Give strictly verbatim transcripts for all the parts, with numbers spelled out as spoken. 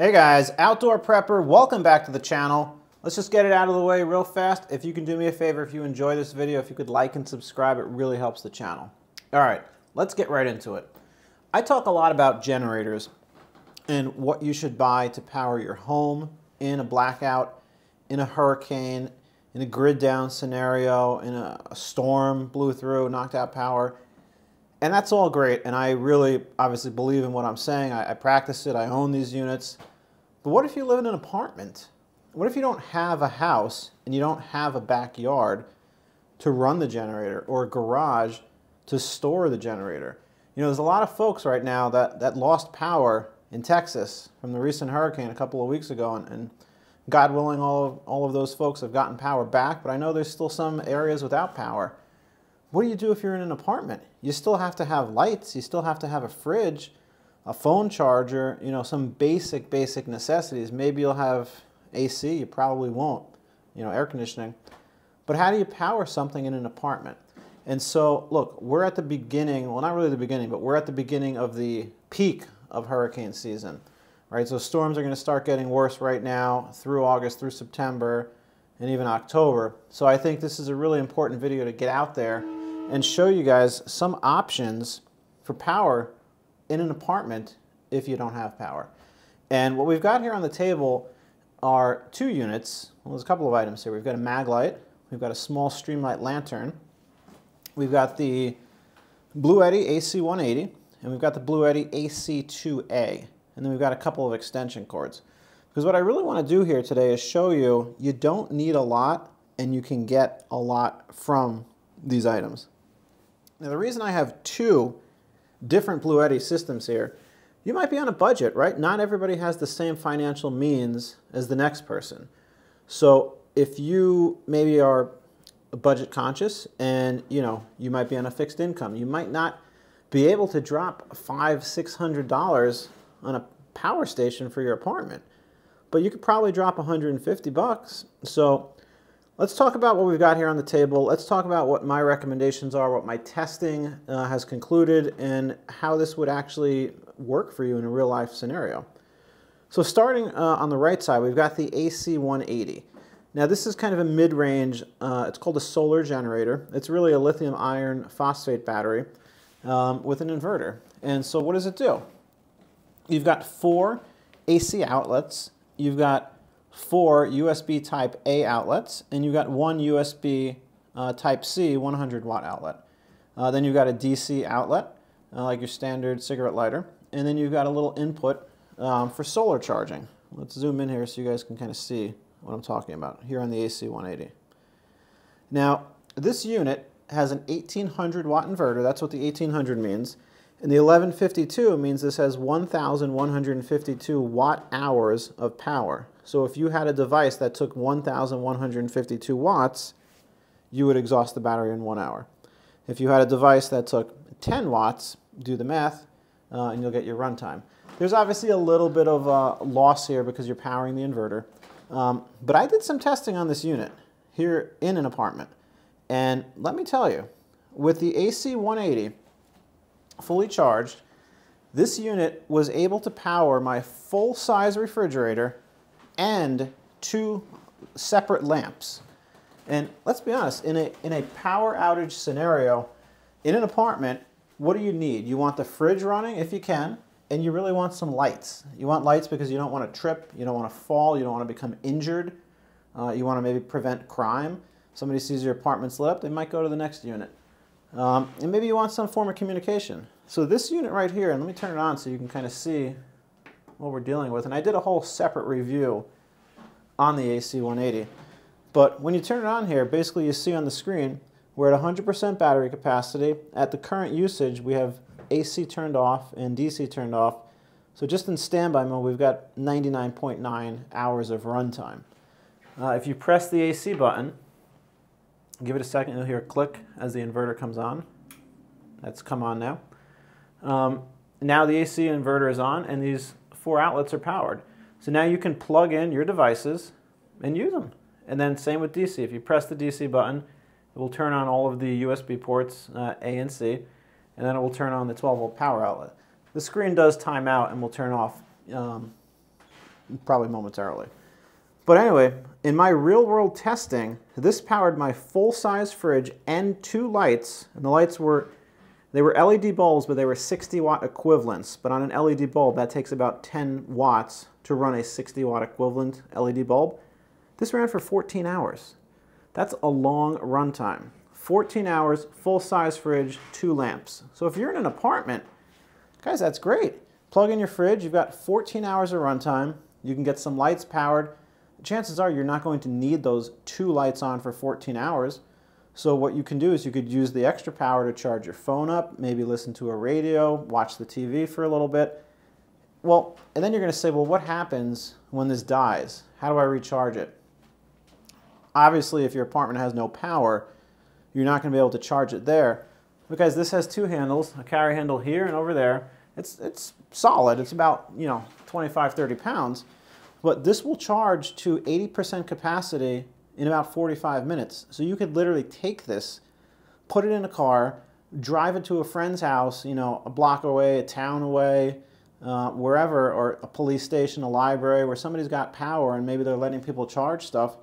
Hey guys, outdoor prepper, welcome back to the channel. Let's just get it out of the way real fast. If you can do me a favor, if you enjoy this video, if you could like and subscribe, it really helps the channel. All right, let's get right into it. I talk a lot about generators and what you should buy to power your home in a blackout, in a hurricane, in a grid down scenario, in a, a storm blew through, knocked out power. And that's all great, and I really obviously believe in what I'm saying. I, I practice it, I own these units. But what if you live in an apartment? What if you don't have a house and you don't have a backyard to run the generator or a garage to store the generator? You know, there's a lot of folks right now that, that lost power in Texas from the recent hurricane a couple of weeks ago, and, and God willing, all of, all of those folks have gotten power back, but I know there's still some areas without power. What do you do if you're in an apartment? You still have to have lights, you still have to have a fridge, a phone charger, you know, some basic, basic necessities. Maybe you'll have A C, you probably won't, you know, air conditioning. But how do you power something in an apartment? And so, look, we're at the beginning, well, not really the beginning, but we're at the beginning of the peak of hurricane season, right? So storms are gonna start getting worse right now through August, through September, and even October. So I think this is a really important video to get out there and show you guys some options for power in an apartment if you don't have power. And what we've got here on the table are two units. Well, there's a couple of items here. We've got a Maglite, we've got a small Streamlight lantern, we've got the Bluetti A C one eighty, and we've got the Bluetti A C two A. And then we've got a couple of extension cords. Because what I really want to do here today is show you, you don't need a lot and you can get a lot from these items. Now, the reason I have two different Bluetti systems here, you might be on a budget, right? Not everybody has the same financial means as the next person. So if you maybe are budget conscious and, you know, you might be on a fixed income, you might not be able to drop five, six hundred dollars on a power station for your apartment, but you could probably drop a hundred fifty bucks. So let's talk about what we've got here on the table. Let's talk about what my recommendations are, what my testing uh, has concluded, and how this would actually work for you in a real life scenario. So starting uh, on the right side, we've got the A C one eighty. Now this is kind of a mid-range, uh, it's called a solar generator. It's really a lithium iron phosphate battery um, with an inverter. And so what does it do? You've got four A C outlets, you've got four U S B type A outlets, and you've got one U S B uh, type C one hundred watt outlet. Uh, then you've got a D C outlet, uh, like your standard cigarette lighter, and then you've got a little input um, for solar charging. Let's zoom in here so you guys can kind of see what I'm talking about here on the A C one eighty. Now, this unit has an eighteen hundred watt inverter. That's what the eighteen hundred means. And the eleven fifty-two means this has one thousand one hundred fifty-two watt hours of power. So if you had a device that took one thousand one hundred fifty-two watts, you would exhaust the battery in one hour. If you had a device that took ten watts, do the math, uh, and you'll get your runtime. There's obviously a little bit of uh, loss here because you're powering the inverter. Um, but I did some testing on this unit here in an apartment. And let me tell you, with the A C one eighty fully charged, this unit was able to power my full-size refrigerator and two separate lamps. And let's be honest, in a, in a power outage scenario, in an apartment, what do you need? You want the fridge running if you can, and you really want some lights. You want lights because you don't want to trip, you don't want to fall, you don't want to become injured, uh, you want to maybe prevent crime. Somebody sees your apartment's lit up, they might go to the next unit. Um, and maybe you want some form of communication. So this unit right here, and let me turn it on so you can kind of see what we're dealing with. And I did a whole separate review on the A C one eighty. But when you turn it on here, basically you see on the screen, we're at one hundred percent battery capacity. At the current usage, we have A C turned off and D C turned off. So just in standby mode, we've got ninety-nine point nine hours of runtime. Uh, if you press the A C button, give it a second, you'll hear a click as the inverter comes on. That's come on now. Um, now the A C inverter is on and these four outlets are powered. So now you can plug in your devices and use them. And then same with D C. If you press the D C button, it will turn on all of the U S B ports, uh, A and C, and then it will turn on the twelve volt power outlet. The screen does time out and will turn off um, probably momentarily. But anyway, in my real world testing, this powered my full size fridge and two lights, and the lights were, they were L E D bulbs, but they were sixty watt equivalents. But on an L E D bulb, that takes about ten watts to run a sixty watt equivalent L E D bulb. This ran for fourteen hours. That's a long run time. fourteen hours, full size fridge, two lamps. So if you're in an apartment, guys, that's great. Plug in your fridge, you've got fourteen hours of runtime. You can get some lights powered. Chances are you're not going to need those two lights on for fourteen hours. So what you can do is you could use the extra power to charge your phone up, maybe listen to a radio, watch the T V for a little bit. Well, and then you're going to say, well, what happens when this dies? How do I recharge it? Obviously, if your apartment has no power, you're not going to be able to charge it there. But guys, this has two handles, a carry handle here and over there. It's, it's solid. It's about, you know, twenty-five, thirty pounds. But this will charge to eighty percent capacity in about forty-five minutes. So you could literally take this, put it in a car, drive it to a friend's house, you know, a block away, a town away, uh, wherever, or a police station, a library, where somebody's got power and maybe they're letting people charge stuff.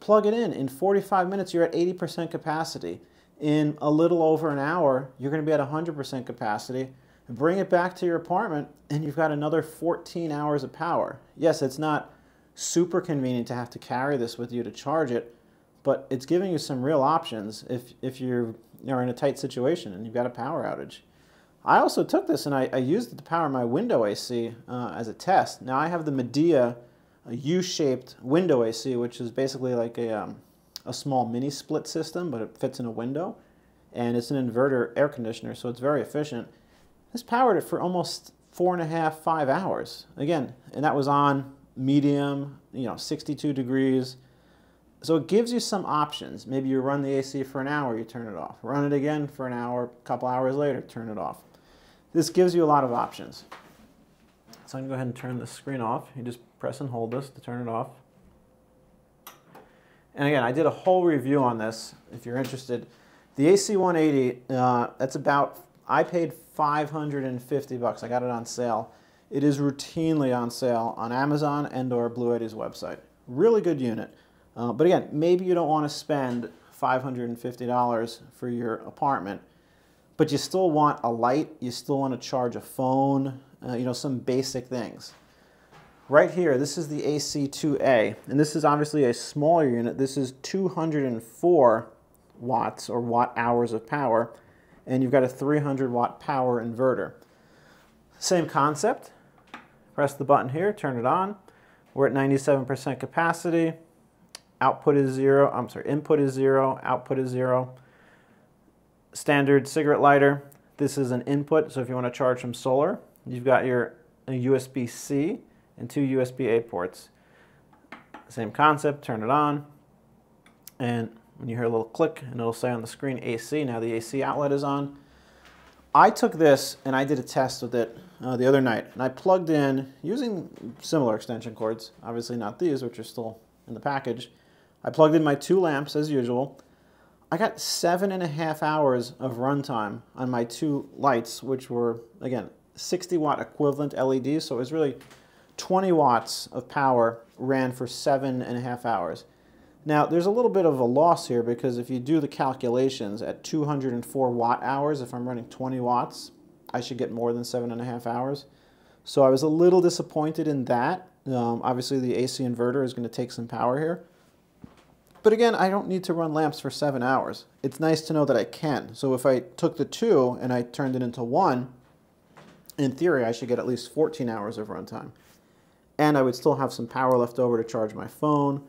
Plug it in. In forty-five minutes, you're at eighty percent capacity. In a little over an hour, you're going to be at one hundred percent capacity. Bring it back to your apartment, and you've got another fourteen hours of power. Yes, it's not super convenient to have to carry this with you to charge it, but it's giving you some real options if, if you're, you're in a tight situation and you've got a power outage. I also took this and I, I used it to power my window A C uh, as a test. Now I have the Medea U-shaped window A C, which is basically like a, um, a small mini split system, but it fits in a window. And it's an inverter air conditioner, so it's very efficient. This powered it for almost four and a half, five hours. Again, and that was on medium, you know, sixty-two degrees. So it gives you some options. Maybe you run the A C for an hour, you turn it off. Run it again for an hour, a couple hours later, turn it off. This gives you a lot of options. So I'm gonna go ahead and turn the screen off. You just press and hold this to turn it off. And again, I did a whole review on this, if you're interested. The A C one eighty, uh, that's about, I paid five hundred fifty bucks. I got it on sale. It is routinely on sale on Amazon and or Bluetti's website. Really good unit. Uh, but again, maybe you don't want to spend five hundred fifty dollars for your apartment, but you still want a light, you still want to charge a phone, uh, you know, some basic things. Right here, this is the A C two A, and this is obviously a smaller unit. This is two hundred four watts or watt hours of power, and you've got a three hundred watt power inverter. Same concept. Press the button here, turn it on. We're at ninety-seven percent capacity. Output is zero, I'm sorry, input is zero, output is zero. Standard cigarette lighter. This is an input, so if you want to charge from solar, you've got your U S B C and two U S B A ports. Same concept, turn it on. And when you hear a little click, and it'll say on the screen A C. Now the A C outlet is on. I took this and I did a test with it uh, the other night, and I plugged in using similar extension cords, obviously not these, which are still in the package. I plugged in my two lamps as usual. I got seven and a half hours of runtime on my two lights, which were, again, sixty watt equivalent L E Ds, so it was really twenty watts of power ran for seven and a half hours. Now, there's a little bit of a loss here because if you do the calculations at two hundred four watt hours, if I'm running twenty watts, I should get more than seven and a half hours. So I was a little disappointed in that. Um, obviously, the A C inverter is going to take some power here. But again, I don't need to run lamps for seven hours. It's nice to know that I can. So if I took the two and I turned it into one, in theory, I should get at least fourteen hours of runtime. And I would still have some power left over to charge my phone,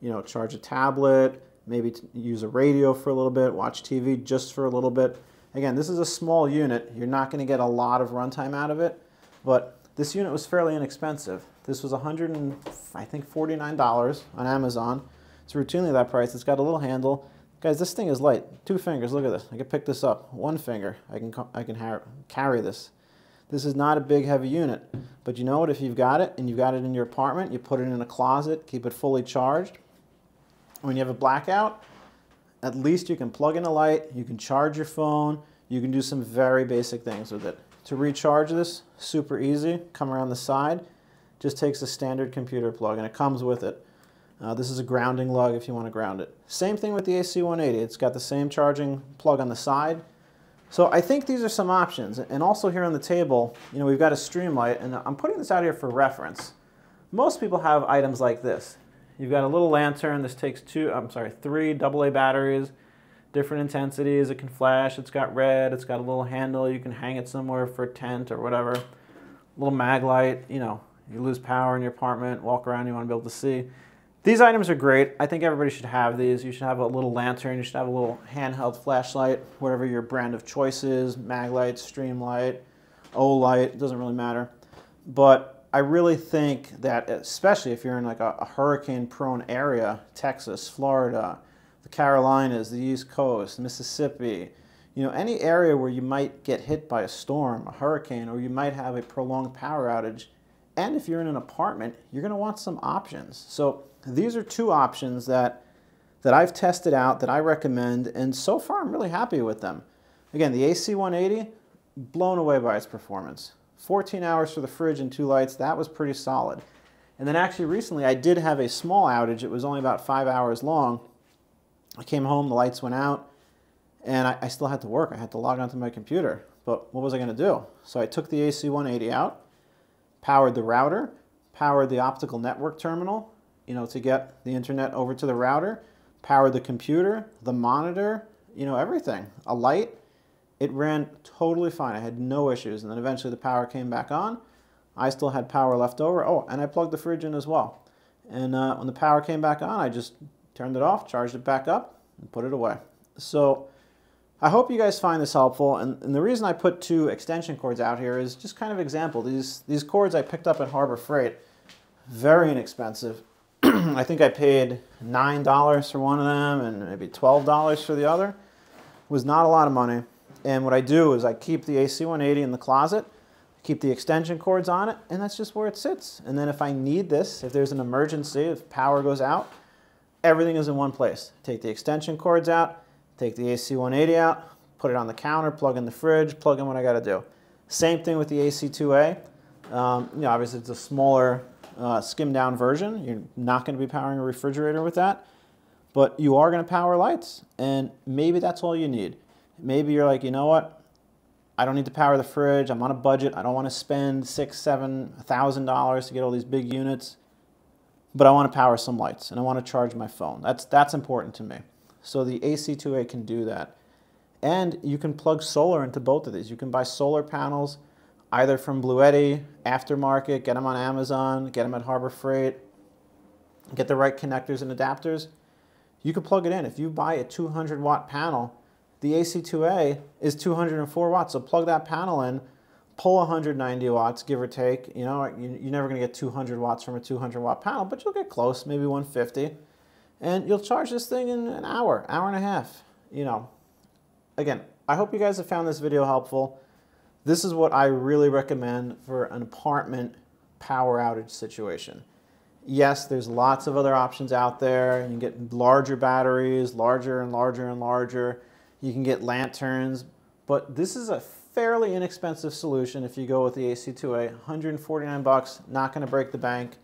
you know, charge a tablet, maybe use a radio for a little bit, watch T V just for a little bit. Again, this is a small unit. You're not going to get a lot of runtime out of it, but this unit was fairly inexpensive. This was one hundred forty-nine dollars on Amazon. It's routinely that price. It's got a little handle. Guys, this thing is light. Two fingers, look at this. I can pick this up. One finger, I can, I can carry this. This is not a big, heavy unit, but you know what? If you've got it and you've got it in your apartment, you put it in a closet, keep it fully charged. When you have a blackout, at least you can plug in a light, you can charge your phone, you can do some very basic things with it. To recharge this, super easy. Come around the side, just takes a standard computer plug, and it comes with it. Uh, this is a grounding lug if you want to ground it. Same thing with the A C one eighty. It's got the same charging plug on the side. So I think these are some options. And also here on the table, you know, we've got a Streamlight, and I'm putting this out here for reference. Most people have items like this. You've got a little lantern. This takes two, I'm sorry, three double A batteries, different intensities. It can flash. It's got red. It's got a little handle. You can hang it somewhere for a tent or whatever. A little Maglite. You know, you lose power in your apartment, walk around, you want to be able to see. These items are great. I think everybody should have these. You should have a little lantern. You should have a little handheld flashlight, whatever your brand of choice is, Maglite, Streamlight, O light, it doesn't really matter. But I really think that, especially if you're in like a, a hurricane-prone area, Texas, Florida, the Carolinas, the East Coast, Mississippi, you know, any area where you might get hit by a storm, a hurricane, or you might have a prolonged power outage, and if you're in an apartment, you're going to want some options. So these are two options that, that I've tested out, that I recommend, and so far I'm really happy with them. Again, the A C one eighty, blown away by its performance. fourteen hours for the fridge and two lights, that was pretty solid. And then actually recently I did have a small outage. It was only about five hours long. I came home, the lights went out, and I, I still had to work. I had to log onto my computer, but what was I going to do? So I took the A C one eighty out, powered the router, powered the optical network terminal, you know, to get the internet over to the router, powered the computer, the monitor, you know, everything, a light. It ran totally fine. I had no issues. And then eventually the power came back on. I still had power left over. Oh, and I plugged the fridge in as well. And uh, when the power came back on, I just turned it off, charged it back up, and put it away. So I hope you guys find this helpful, and, and the reason I put two extension cords out here is just kind of example. These, these cords I picked up at Harbor Freight, very inexpensive. I think I paid nine dollars for one of them and maybe twelve dollars for the other. It was not a lot of money, and what I do is I keep the A C one eighty in the closet, keep the extension cords on it, and that's just where it sits. And then if I need this, if there's an emergency, if power goes out, everything is in one place. Take the extension cords out, take the A C one eighty out, put it on the counter, plug in the fridge, plug in what I got to do. Same thing with the A C two A. Um, you know, obviously it's a smaller uh, skimmed down version. You're not going to be powering a refrigerator with that, but you are going to power lights, and maybe that's all you need. Maybe you're like, you know what? I don't need to power the fridge. I'm on a budget. I don't want to spend six, seven thousand dollars to get all these big units, but I want to power some lights and I want to charge my phone. That's, that's important to me. So the A C two A can do that. And you can plug solar into both of these. You can buy solar panels either from Bluetti, aftermarket, get them on Amazon, get them at Harbor Freight, get the right connectors and adapters. You can plug it in. If you buy a two hundred watt panel, the A C two A is two hundred four watts. So plug that panel in, pull one hundred ninety watts, give or take. You know, you're never going to get two hundred watts from a two hundred watt panel, but you'll get close, maybe one fifty. And you'll charge this thing in an hour, hour and a half, you know. Again, I hope you guys have found this video helpful. This is what I really recommend for an apartment power outage situation. Yes, there's lots of other options out there. You can get larger batteries, larger and larger and larger. You can get lanterns, but this is a fairly inexpensive solution if you go with the A C two A, one hundred forty-nine bucks, not gonna break the bank.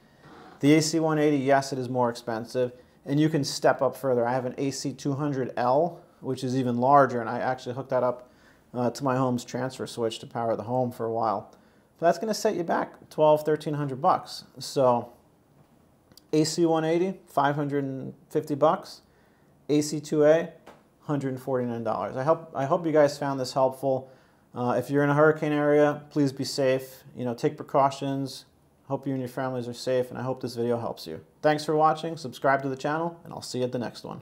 The A C one eighty, yes, it is more expensive. And you can step up further. I have an A C two hundred L, which is even larger, and I actually hooked that up uh, to my home's transfer switch to power the home for a while. But that's going to set you back twelve, thirteen hundred bucks. So A C one eighty, five hundred fifty bucks. A C two A, one hundred forty-nine dollars. I hope I hope you guys found this helpful. Uh, if you're in a hurricane area, please be safe. You know, take precautions. Hope you and your families are safe, and I hope this video helps you. Thanks for watching, subscribe to the channel, and I'll see you at the next one.